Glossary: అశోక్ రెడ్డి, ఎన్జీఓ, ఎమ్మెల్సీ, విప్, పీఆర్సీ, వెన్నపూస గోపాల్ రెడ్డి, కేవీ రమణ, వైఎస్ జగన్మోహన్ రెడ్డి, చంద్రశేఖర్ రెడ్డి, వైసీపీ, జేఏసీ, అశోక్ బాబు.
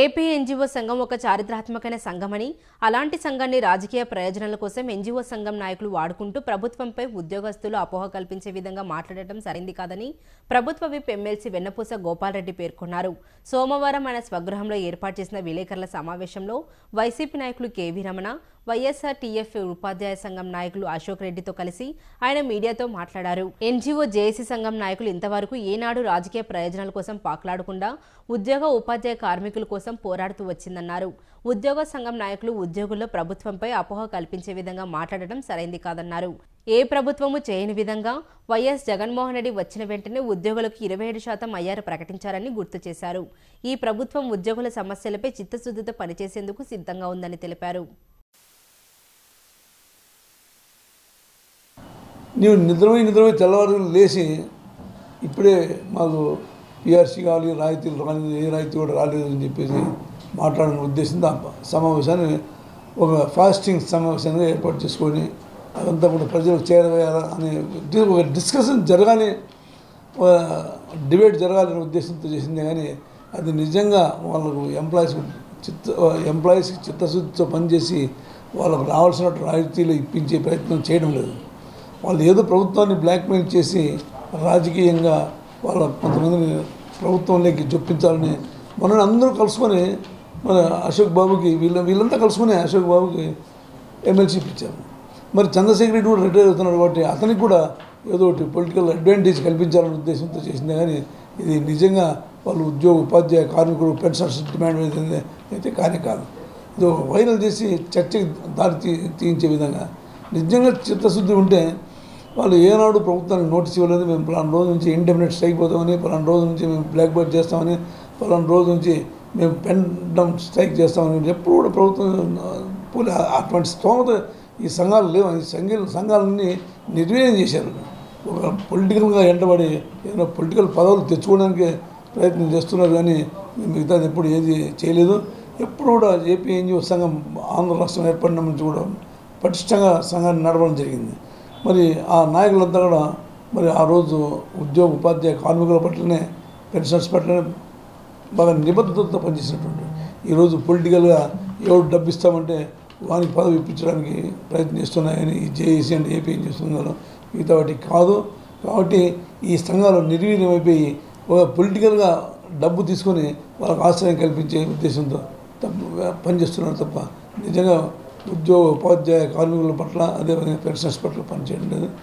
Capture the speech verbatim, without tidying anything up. AP ఎన్జీఓ సంఘం ఒక చారిత్రాత్మకమైన సంఘమని, అలాంటి సంఘాన్ని రాజకీయ ప్రయోజనాల కోసం ఎన్జీఓ సంఘం నాయకులు వాడుకుంటూ ప్రభుత్వంపై ఉద్యోగస్తులు అపోహ కల్పించే విధంగా మాట్లాడటం సరైంది కాదని ప్రభుత్వ విప్ ఎమ్మెల్సీ వెన్నపూస గోపాల్ రెడ్డి పేర్కొన్నారు. సోమవారం ఆయన స్వగృహంలో ఏర్పాటు చేసిన విలేకరుల సమావేశంలో వైసీపీ నాయకులు కేవీ రమణ, వైఎస్ఆర్ టీఎఫ్ ఉపాధ్యాయ సంఘం నాయకులు అశోక్ రెడ్డితో కలిసి ఆయన మీడియాతో మాట్లాడారు. ఎన్జీఓ జేఏసీ సంఘం నాయకులు ఇంతవరకు ఏనాడు రాజకీయ ప్రయోజనాల కోసం పాకులాడకుండా ఉద్యోగ ఉపాధ్యాయ కార్మికుల కోసం పోరాడుతూ వచ్చిందన్నారు. ఉద్యోగ సంఘం నాయకులు ఉద్యోగుల్లో ప్రభుత్వంపై అపోహ కల్పించే విధంగా మాట్లాడడం సరైంది కాదన్నారు. ఏ ప్రభుత్వము చేయని విధంగా వైఎస్ జగన్మోహన్ రెడ్డి వచ్చిన వెంటనే ఉద్యోగులకు ఇరవై ఏడు శాతం అయ్యారు ప్రకటించారని గుర్తు చేశారు. ఈ ప్రభుత్వం ఉద్యోగుల సమస్యలపై చిత్తశుద్ధితో పనిచేసేందుకు సిద్ధంగా ఉందని తెలిపారు. నేను నిద్రపోయి నిద్రపోయి తెల్లవారు లేచి ఇప్పుడే మాకు పీఆర్సీ కావాలి, రాయితీలు రాలేదు, ఏ రాయితీ కూడా రాలేదు అని చెప్పేసి మాట్లాడిన ఉద్దేశంతో సమావేశాన్ని ఒక ఫాస్టింగ్ సమావేశాన్ని ఏర్పాటు చేసుకొని అదంతా కూడా ప్రజలకు చేరవేయాలా అనే ఒక డిస్కషన్ జరగాలి, డిబేట్ జరగాలనే ఉద్దేశంతో చేసిందే కానీ అది నిజంగా వాళ్ళకు ఎంప్లాయీస్ చిత్త ఎంప్లాయీస్కి చిత్తశుద్ధితో పనిచేసి వాళ్ళకు రావాల్సిన రాయితీలు ఇప్పించే ప్రయత్నం చేయడం లేదు. వాళ్ళు ఏదో ప్రభుత్వాన్ని బ్లాక్మెయిల్ చేసి రాజకీయంగా వాళ్ళ కొంతమందిని ప్రభుత్వంలోకి జొప్పించాలని మనల్ని అందరూ కలుసుకొని మన అశోక్ బాబుకి వీళ్ళ వీళ్ళంతా కలుసుకొని అశోక్ బాబుకి ఎమ్మెల్సీకి ఇచ్చారు. మరి చంద్రశేఖర్ రెడ్డి కూడా రిటైర్ అవుతున్నాడు కాబట్టి అతనికి కూడా ఏదో ఒకటి పొలిటికల్ అడ్వాంటేజ్ కల్పించాలనే ఉద్దేశంతో చేసిందే కానీ ఇది నిజంగా వాళ్ళు ఉద్యోగ ఉపాధ్యాయ కార్మికుడు పెన్షన్స్ డిమాండ్ అయితే కానీ కాదు. ఇది వైరల్ చేసి చర్చకి దారి తీయించే విధంగా నిజంగా చిత్తశుద్ధి ఉంటే వాళ్ళు ఏనాడు ప్రభుత్వానికి నోటీస్ ఇవ్వలేదు. మేము పలానా రోజు నుంచి ఇండెఫినెట్ స్ట్రైక్ పోతామని, పలానా రోజు నుంచి మేము బ్లాక్ బోర్డ్ చేస్తామని, పలానా రోజు నుంచి మేము పెన్ డౌన్ స్ట్రైక్ చేస్తామని ఎప్పుడు కూడా ప్రభుత్వం పూలే అటువంటి స్తోమత ఈ సంఘాలు లేవు. ఈ సంఘ సంఘాలన్నీ నిర్వీర్యం చేశారు. ఒక పొలిటికల్గా ఎంటబడి ఏదైనా పొలిటికల్ పదవులు తెచ్చుకోవడానికి ప్రయత్నం చేస్తున్నారు కానీ మిగతాది ఎప్పుడు ఏది చేయలేదు. ఎప్పుడు కూడా ఏపీ ఎన్జిఓ సంఘం ఆంధ్ర రాష్ట్రం ఏర్పడడం నుంచి కూడా పటిష్టంగా సంఘాన్ని నడపడం జరిగింది. మరి ఆ నాయకులంతా కూడా మరి ఆ రోజు ఉద్యోగ ఉపాధ్యాయ కార్మికుల పట్లనే, పెన్షన్స్ పట్లనే బాగా నిబద్ధతతో పనిచేసినటువంటి ఈరోజు పొలిటికల్గా ఎవరు డబ్బు ఇస్తామంటే వానికి పదవి ఇప్పించడానికి ప్రయత్నిస్తున్నాయని ఈ జేఏసీ అంటే ఏపీ ఏం చేస్తున్నారు మిగతా వాటికి కాదు. కాబట్టి ఈ సంఘాలు నిర్వీర్యమైపోయి ఒక పొలిటికల్గా డబ్బు తీసుకొని వాళ్ళకు ఆశ్రయం కల్పించే ఉద్దేశంతో తప్ప పనిచేస్తున్నారు తప్ప నిజంగా ఉద్యోగ ఉపాధ్యాయ కార్మికుల పట్ల, అదేవిధంగా పెన్షన్స్ పట్ల పనిచేయడం లేదు.